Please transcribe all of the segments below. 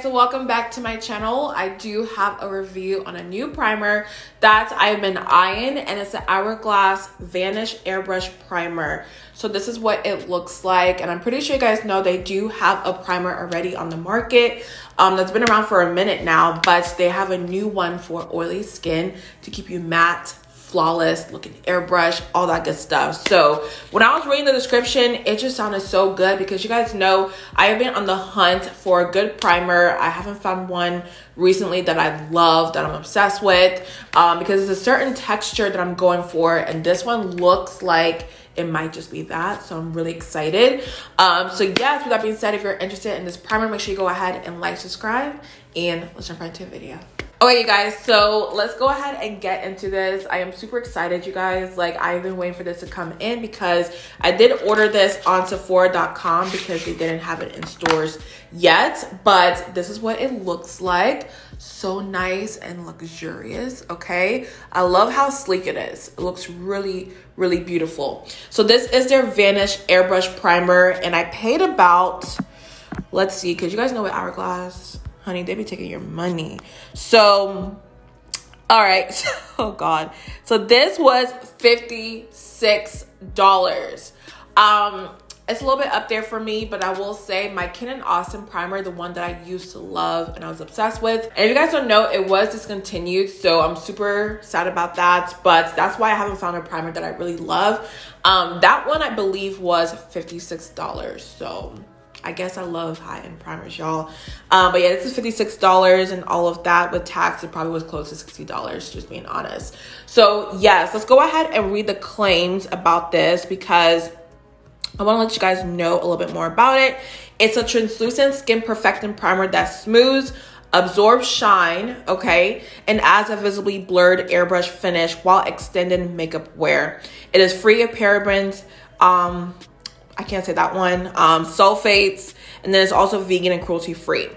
guys, so welcome back to my channel. I do have a review on a new primer that I've been eyeing, and it's the Hourglass Vanish Airbrush Primer. So this is what it looks like, and I'm pretty sure you guys know they do have a primer already on the market that's been around for a minute now, but they have a new one for oily skin to keep you matte, flawless looking, airbrush, all that good stuff. So when I was reading the description, it just sounded so good because you guys know I have been on the hunt for a good primer. I haven't found one recently that I love, that I'm obsessed with, because there's a certain texture that I'm going for, and this one looks like it might just be that. So I'm really excited. So yes, with that being said, if you're interested in this primer, make sure you go ahead and like, subscribe, and let's jump right into the video. Okay, you guys, so let's go ahead and get into this. I am super excited, you guys. Like, I've been waiting for this to come in because I did order this on Sephora.com because they didn't have it in stores yet, but this is what it looks like. So nice and luxurious, okay? I love how sleek it is. It looks really, really beautiful. So this is their Vanish Airbrush Primer, and I paid about, let's see, because you guys know what Hourglass... honey, they be taking your money. So, all right. Oh, God. So this was $56. It's a little bit up there for me, but I will say my Kenan Austin primer, the one that I used to love and I was obsessed with, and if you guys don't know, it was discontinued, so I'm super sad about that, but that's why I haven't found a primer that I really love. That one, I believe, was $56, so... I guess I love high-end primers, y'all. But yeah, this is $56 and all of that. With tax, it probably was close to $60, just being honest. So yes, let's go ahead and read the claims about this because I want to let you guys know a little bit more about it. It's a translucent skin perfecting primer that smooths, absorbs shine, okay, and adds a visibly blurred airbrush finish while extending makeup wear. It is free of parabens, I can't say that one, sulfates, and then it's also vegan and cruelty free.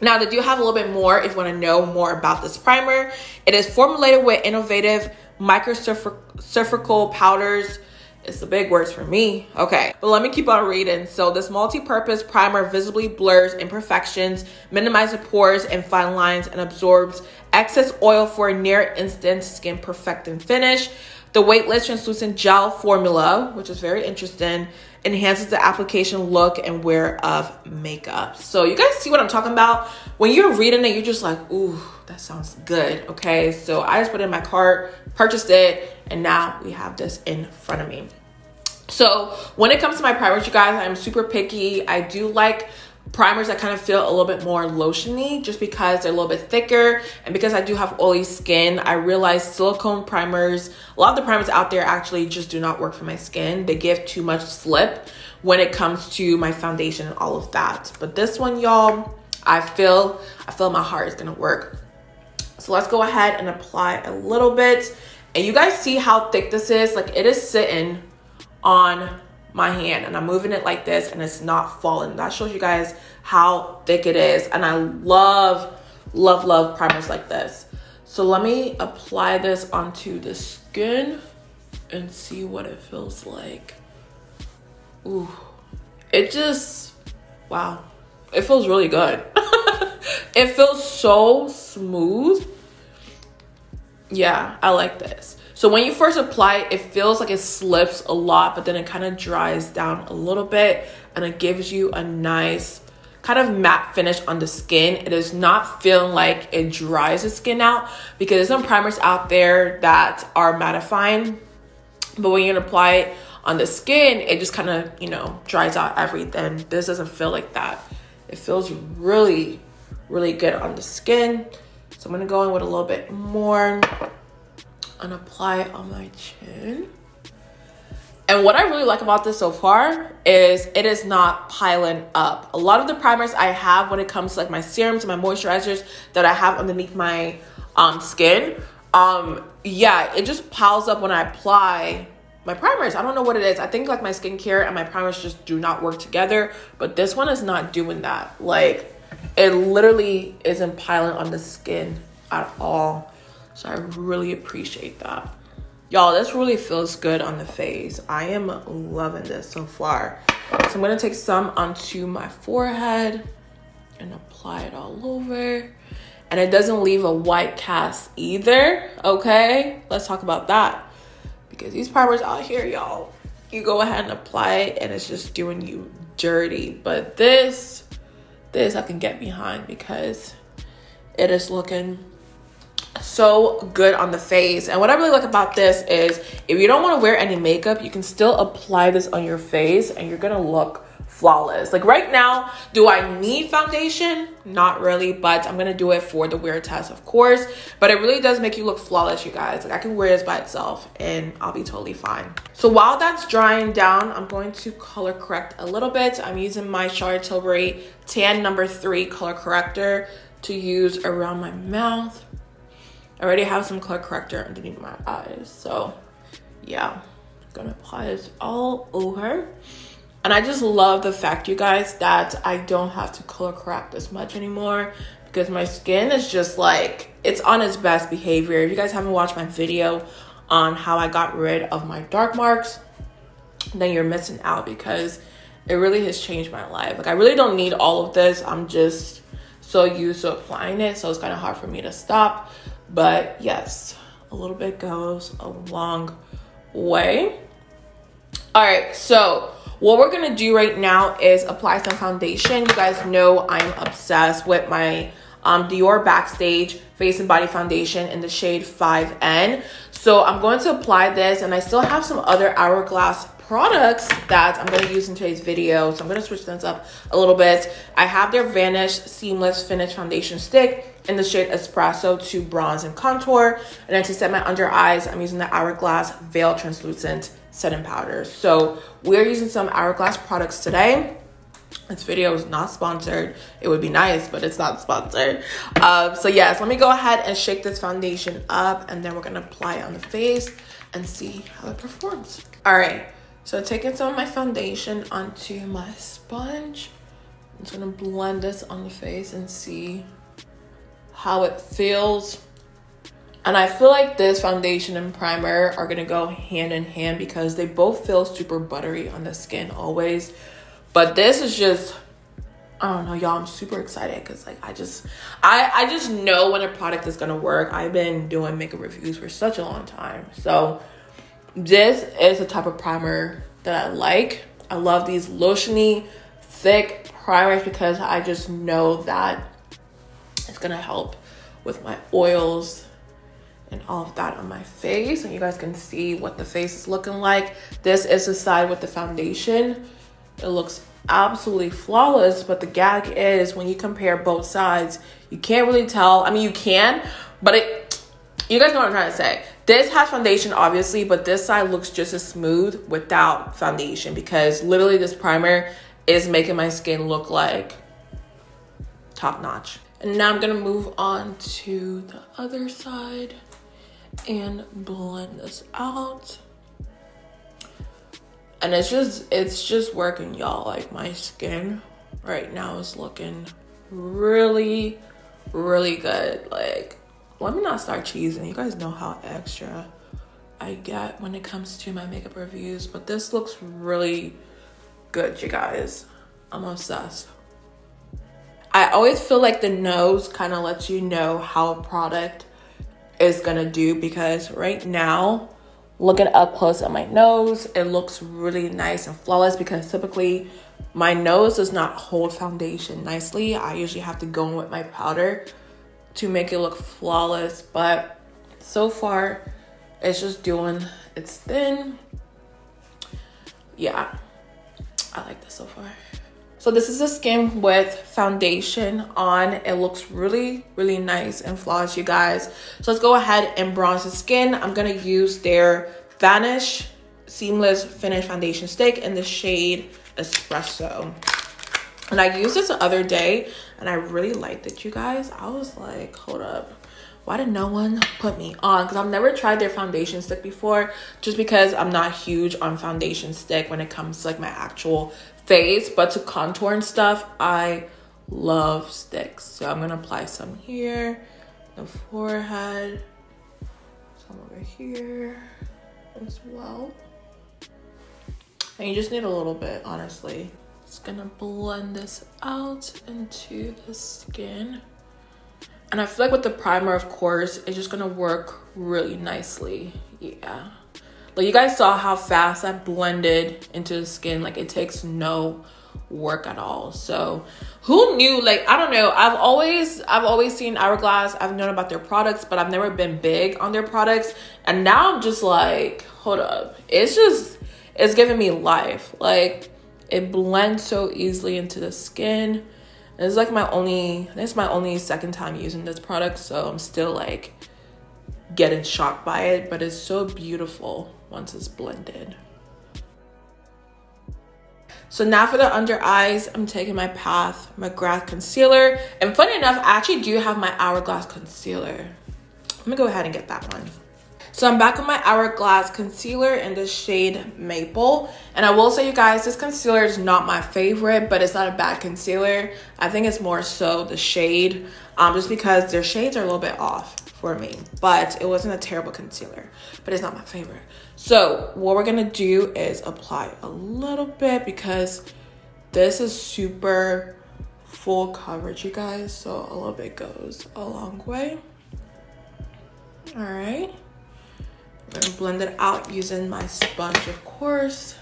Now they do have a little bit more if you want to know more about this primer. It is formulated with innovative microsurgical powders. It's the big words for me, okay, but let me keep on reading. So this multi-purpose primer visibly blurs imperfections, minimizes pores and fine lines, and absorbs excess oil for a near instant skin perfecting finish. The weightless translucent gel formula, which is very interesting, enhances the application, look, and wear of makeup. So you guys see what I'm talking about? When you're reading it, you're just like, ooh, that sounds good, okay? So I just put it in my cart, purchased it, and now we have this in front of me. So when it comes to my primers, you guys, I'm super picky. I do like primers that kind of feel a little bit more lotiony just because they're a little bit thicker, and because I do have oily skin, I realize silicone primers, a lot of the primers out there actually just do not work for my skin. They give too much slip when it comes to my foundation and all of that. But this one, y'all, I feel my heart is gonna work. So let's go ahead and apply a little bit, and you guys see how thick this is. Like, it is sitting on my hand, and I'm moving it like this and it's not falling. That shows you guys how thick it is, and I love, love, love primers like this. So let me apply this onto the skin and see what it feels like. Ooh, it just, wow, it feels really good. It feels so smooth. Yeah, I like this. So when you first apply it, it feels like it slips a lot, but then it kind of dries down a little bit, and it gives you a nice kind of matte finish on the skin. It is not feeling like it dries the skin out, because there's some primers out there that are mattifying, but when you apply it on the skin, it just kind of, you know, dries out everything. This doesn't feel like that. It feels really, really good on the skin. So I'm gonna go in with a little bit more and apply it on my chin. And what I really like about this so far is it is not piling up. A lot of the primers I have, when it comes to like my serums and my moisturizers that I have underneath my skin, yeah, it just piles up when I apply my primers. I don't know what it is. I think like my skincare and my primers just do not work together, but this one is not doing that. Like, it literally isn't piling on the skin at all. So I really appreciate that. Y'all, this really feels good on the face. I am loving this so far. So I'm gonna take some onto my forehead and apply it all over. And it doesn't leave a white cast either, okay? Let's talk about that. Because these primers out here, y'all, you go ahead and apply it and it's just doing you dirty. But this I can get behind because it is looking so good on the face. And what I really like about this is if you don't want to wear any makeup, you can still apply this on your face and you're gonna look flawless. Like right now, do I need foundation? Not really, but I'm gonna do it for the wear test, of course. But it really does make you look flawless, you guys. Like I can wear this by itself and I'll be totally fine. So while that's drying down, I'm going to color correct a little bit. I'm using my Charlotte Tilbury Tan No. 3 color corrector to use around my mouth. I already have some color corrector underneath my eyes, so yeah, I'm gonna apply this all over. And I just love the fact, you guys, that I don't have to color correct as much anymore because my skin is just like, it's on its best behavior. If you guys haven't watched my video on how I got rid of my dark marks, then you're missing out because it really has changed my life. Like I really don't need all of this. I'm just so used to applying it, so it's kind of hard for me to stop. But yes, a little bit goes a long way. All right, so what we're gonna do right now is apply some foundation. You guys know I'm obsessed with my Dior Backstage Face and Body Foundation in the shade 5N. So I'm going to apply this, and I still have some other Hourglass products that I'm going to use in today's video. So I'm going to switch things up a little bit. I have their Vanish Seamless Finish Foundation Stick in the shade Espresso to Bronze and Contour. And then to set my under eyes, I'm using the Hourglass Veil Translucent Setting Powder. So we're using some Hourglass products today. This video is not sponsored. It would be nice, but it's not sponsored. So yes, let me go ahead and shake this foundation up, and then we're going to apply it on the face and see how it performs. All right. So taking some of my foundation onto my sponge, I'm just gonna blend this on the face and see how it feels. And I feel like this foundation and primer are gonna go hand in hand because they both feel super buttery on the skin always. But this is just, I don't know, y'all, I'm super excited because like I just know when a product is gonna work. I've been doing makeup reviews for such a long time, so this is the type of primer that I like. I love these lotiony, thick primers because I just know that it's gonna help with my oils and all of that on my face. And you guys can see what the face is looking like. This is the side with the foundation. It looks absolutely flawless, but the gag is when you compare both sides, you can't really tell. I mean, you can, but you guys know what I'm trying to say. This has foundation, obviously, but this side looks just as smooth without foundation because literally this primer is making my skin look like top notch. And now I'm gonna move on to the other side and blend this out. And it's just working, y'all. Like my skin right now is looking really, really good. Like, let me not start cheesing. You guys know how extra I get when it comes to my makeup reviews, but this looks really good, you guys. I'm obsessed. I always feel like the nose kind of lets you know how a product is gonna do because right now, looking up close at my nose, it looks really nice and flawless because typically my nose does not hold foundation nicely. I usually have to go in with my powder to make it look flawless, but so far it's just doing its thing. Yeah, I like this so far. So this is a skin with foundation on. It looks really, really nice and flawless, you guys. So let's go ahead and bronze the skin. I'm gonna use their Vanish Seamless Finish Foundation Stick in the shade Espresso. And I used this the other day and I really liked it, you guys. I was like, hold up, why did no one put me on? Because I've never tried their foundation stick before just because I'm not huge on foundation stick when it comes to like my actual face. But to contour and stuff, I love sticks. So I'm going to apply some here, the forehead, some over here as well. And you just need a little bit, honestly. Just gonna blend this out into the skin. And I feel like with the primer, of course, it's just gonna work really nicely. Yeah. Like, you guys saw how fast I blended into the skin. Like, it takes no work at all. So who knew? Like, I don't know. I've always seen Hourglass. I've known about their products, but I've never been big on their products. And now I'm just like, hold up. It's giving me life. Like, it blends so easily into the skin. This is like my only, it's my only second time using this product, so I'm still like getting shocked by it, but it's so beautiful once it's blended. So now for the under eyes, I'm taking my Pat McGrath concealer. And funny enough, I actually do have my Hourglass concealer. I'm gonna go ahead and get that one. So I'm back with my Hourglass concealer in the shade Maple. And I will say, you guys, this concealer is not my favorite, but it's not a bad concealer. I think it's more so the shade, just because their shades are a little bit off for me. But it wasn't a terrible concealer, but it's not my favorite. So what we're gonna do is apply a little bit, because this is super full coverage, you guys. So a little bit goes a long way. All right. And blend it out using my sponge, of course,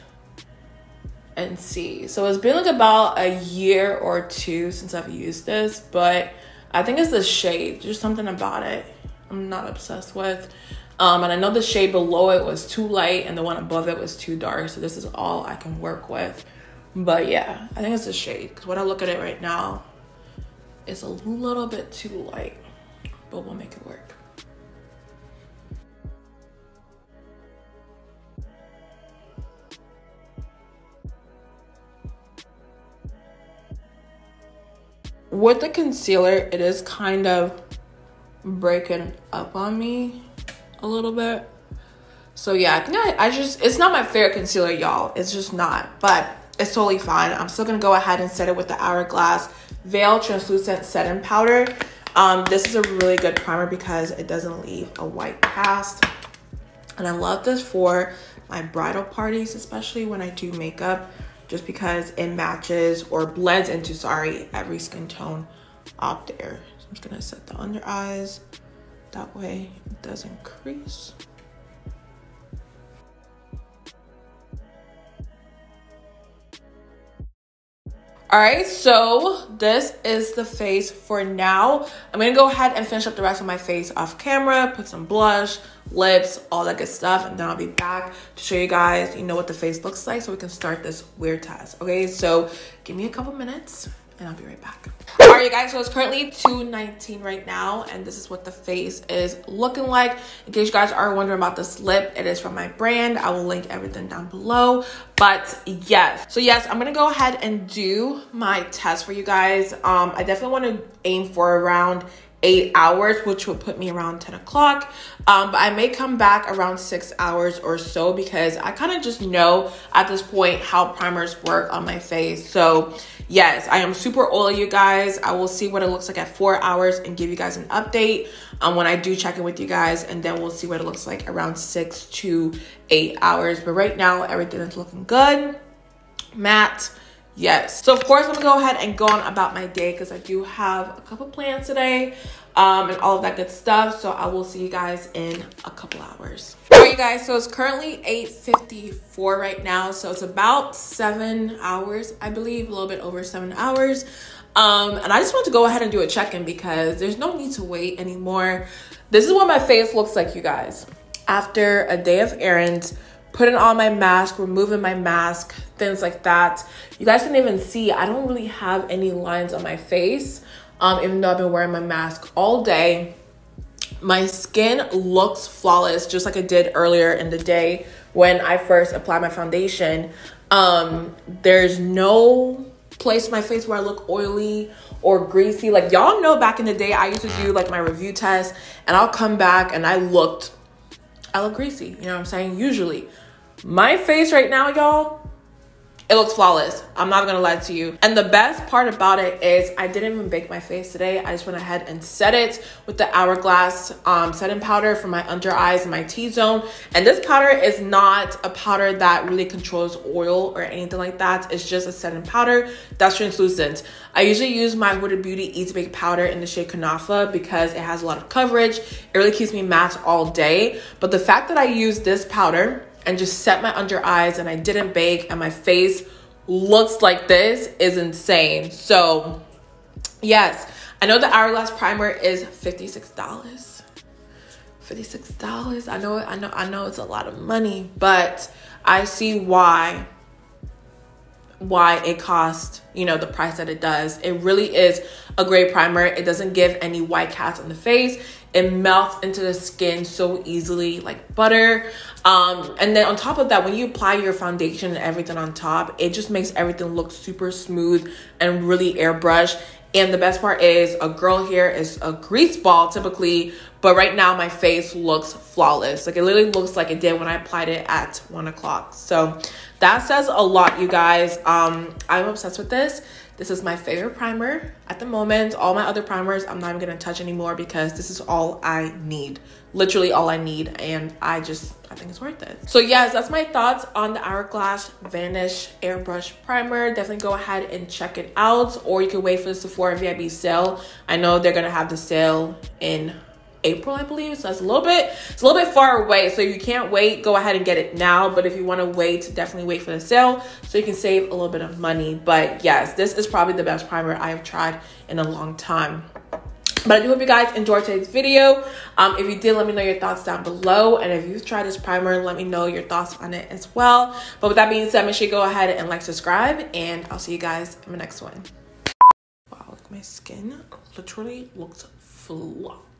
and see. So it's been like about a year or two since I've used this, but I think it's the shade. There's something about it I'm not obsessed with. And I know the shade below it was too light and the one above it was too dark, so this is all I can work with. But yeah, I think it's the shade, because when I look at it right now, it's a little bit too light, but we'll make it work. With the concealer, it is kind of breaking up on me a little bit. So yeah, I think I just, it's not my favorite concealer, y'all. It's just not, but it's totally fine. I'm still gonna go ahead and set it with the Hourglass Veil Translucent Setting Powder. This is a really good primer because it doesn't leave a white cast. And I love this for my bridal parties, especially when I do makeup, just because it matches or blends into, sorry, every skin tone out there. So I'm just gonna set the under eyes. That way it doesn't crease. All right, so this is the face for now. I'm gonna go ahead and finish up the rest of my face off camera, put some blush, lips, all that good stuff, and then I'll be back to show you guys, you know, what the face looks like, so we can start this weird task. Okay, so give me a couple minutes and I'll be right back. All right, you guys, so it's currently 2:19 right now, and this is what the face is looking like. In case you guys are wondering about this lip, it is from my brand. I will link everything down below. But yes, so yes, I'm gonna go ahead and do my test for you guys. I definitely want to aim for around 8 hours, which will put me around 10 o'clock, but I may come back around 6 hours or so, because I kind of just know at this point how primers work on my face. So yes, I am super oily, you guys. I will see what it looks like at 4 hours and give you guys an update when I do check in with you guys, and then we'll see what it looks like around 6 to 8 hours. But right now, everything is looking good, matte. Yes, so of course I'm gonna go ahead and go on about my day, because I do have a couple plans today, and all of that good stuff. So I will see you guys in a couple hours. All right, you guys, so it's currently 8:54 right now, so it's about 7 hours, I believe, a little bit over 7 hours. And I just want to go ahead and do a check-in, because there's no need to wait anymore. This is what my face looks like, you guys, after a day of errands, putting on my mask, removing my mask, things like that. You guys can even see, I don't really have any lines on my face, even though I've been wearing my mask all day. My skin looks flawless, just like it did earlier in the day when I first applied my foundation. There's no place in my face where I look oily or greasy. Like, y'all know back in the day, I used to do like my review test, and I'll come back and I look greasy, you know what I'm saying? Usually. My face right now, y'all, It looks flawless. I'm not gonna lie to you. And the best part about it is I didn't even bake my face today. I just went ahead and set it with the Hourglass setting powder for my under eyes and my T-zone. And this powder is not a powder that really controls oil or anything like that. It's just a setting powder that's translucent. I usually use my Wet n Beauty Easy Bake Powder in the shade Kunafa because it has a lot of coverage. It really keeps me matte all day. But the fact that I use this powder and just set my under eyes and I didn't bake and my face looks like this is insane. So yes, I know the Hourglass primer is $56. $56. I know it's a lot of money, but I see why it costs, you know, the price that it does. It really is a great primer. It doesn't give any white cast on the face. It melts into the skin so easily, like butter. And then on top of that, when you apply your foundation and everything on top, it just makes everything look super smooth and really airbrushed. And the best part is a girl here is a grease ball typically, but right now my face looks flawless. Like it literally looks like it did when I applied it at 1 o'clock. So that says a lot, you guys. I'm obsessed with this. This is my favorite primer at the moment. All my other primers, I'm not even gonna touch anymore because this is all I need. Literally all I need, and I think it's worth it. So yes, that's my thoughts on the Hourglass Vanish Airbrush Primer. Definitely go ahead and check it out, or you can wait for the Sephora VIP sale. I know they're gonna have the sale in April, I believe, so that's it's a little bit far away, so if you can't wait, go ahead and get it now. But if you want to wait, definitely wait for the sale so you can save a little bit of money. But yes, this is probably the best primer I have tried in a long time. But I do hope you guys enjoyed today's video. If you did, let me know your thoughts down below. And if you've tried this primer, let me know your thoughts on it as well. But with that being said, make sure you go ahead and like, subscribe, and I'll see you guys in the next one. Wow, like my skin literally looks flawless.